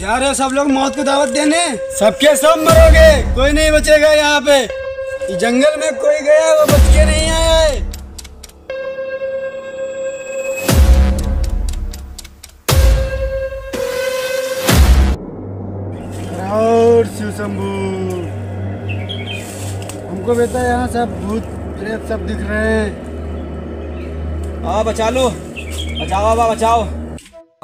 जा रहे हो सब लोग मौत को दावत देने? सबके सब मरोगे, कोई नहीं बचेगा यहाँ पे। इस जंगल में कोई गया वो बच के नहीं आया है। और शिव शंभू, हमको बेटा यहाँ सब भूत प्रेत सब दिख रहे हैं। हाँ बचा लो, बचाओ बाबा बचाओ।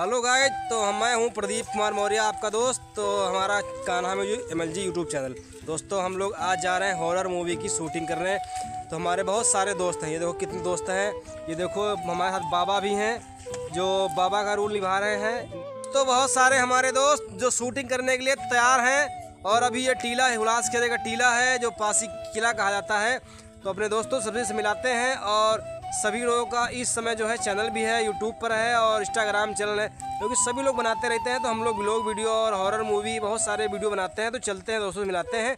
हेलो गाइस, तो मैं हूँ प्रदीप कुमार मौर्य, आपका दोस्त। तो हमारा कान्हा में U M L G YouTube channel. दोस्तों हम लोग आज जा रहे हैं हॉरर मूवी की शूटिंग कर रहे हैं। तो हमारे बहुत सारे दोस्त हैं, ये देखो कितने दोस्त हैं। ये देखो हमारे साथ बाबा भी हैं जो बाबा का रोल निभा रहे हैं। तो बहुत सारे हमारे दोस्त जो शूटिंग करने के लिए तैयार हैं। और अभी ये टीला है, उल्लास किले का टीला है जो पासी किला कहा जाता है। तो अपने दोस्तों सभी से मिलाते हैं। और सभी लोगों का इस समय जो है चैनल भी है, यूट्यूब पर है और इंस्टाग्राम चैनल है, क्योंकि सभी लोग बनाते रहते हैं। तो हम लोग व्लॉग वीडियो और हॉरर मूवी बहुत सारे वीडियो बनाते हैं। तो चलते हैं, दोस्तों से मिलाते हैं।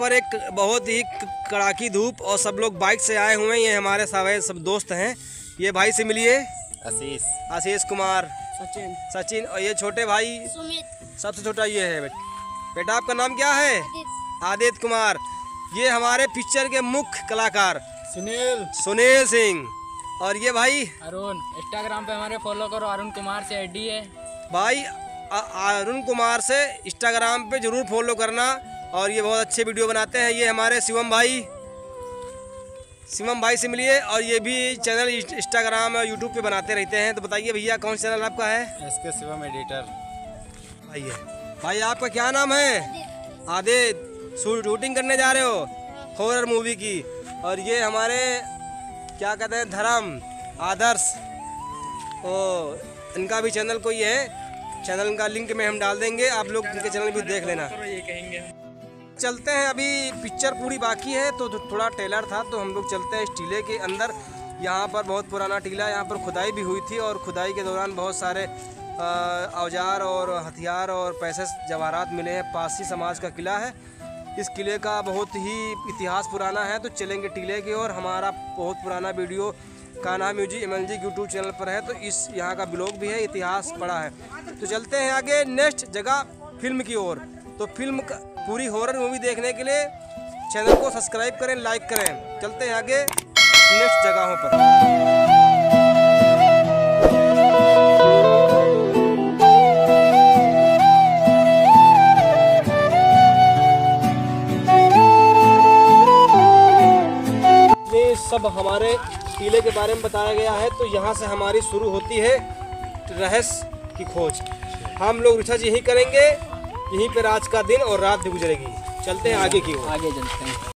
पर एक बहुत ही कड़ाकी धूप और सब लोग बाइक से आए हुए हैं। ये हमारे सारे सब दोस्त हैं। ये भाई से मिलिए, आशीष कुमार, सचिन और ये छोटे भाई सबसे छोटा ये है। बेटा आपका नाम क्या है? आदित्य कुमार। ये हमारे पिक्चर के मुख्य कलाकार सुनील सिंह। और ये भाई अरुण, इंस्टाग्राम पे हमारे फॉलो करो, अरुण कुमार से आईडी है। भाई अरुण कुमार से इंस्टाग्राम पे जरूर फॉलो करना। और ये बहुत अच्छे वीडियो बनाते हैं। ये हमारे शिवम भाई से मिलिए। और ये भी चैनल इंस्टाग्राम और यूट्यूब पे बनाते रहते हैं। तो बताइए भैया कौन सा चैनल आपका है? एस के शिवम एडिटर। भाई आपका क्या नाम है? आदित्य। शूटिंग करने जा रहे हो हॉरर मूवी की। और ये हमारे क्या कहते हैं, धर्म आदर्श, ओ इनका भी चैनल कोई है। चैनल का लिंक में हम डाल देंगे, आप लोग इनके चैनल भी देख लेना। चलते हैं, अभी पिक्चर पूरी बाकी है। तो थोड़ा टेलर था तो हम लोग चलते हैं इस टीले के अंदर। यहाँ पर बहुत पुराना टीला है, यहाँ पर खुदाई भी हुई थी। और खुदाई के दौरान बहुत सारे औजार और हथियार और पैसे जवाहरात मिले हैं। पासी समाज का किला है, इस किले का बहुत ही इतिहास पुराना है। तो चलेंगे टीले की ओर। हमारा बहुत पुराना video Kanha music MLG YouTube channel पर है। तो इस यहाँ का ब्लॉग भी है, इतिहास पड़ा है। तो चलते हैं आगे नेक्स्ट जगह फिल्म की ओर। तो फिल्म पूरी हॉरर मूवी देखने के लिए चैनल को सब्सक्राइब करें, लाइक करें। चलते हैं आगे नेक्स्ट जगहों पर। ये सब हमारे टीले के बारे में बताया गया है। तो यहाँ से हमारी शुरू होती है रहस्य की खोज। हम लोग रिसर्च यही करेंगे, यहीं पर आज का दिन और रात भी गुजरेगी। चलते हैं आगे की ओर। आगे चलते हैं।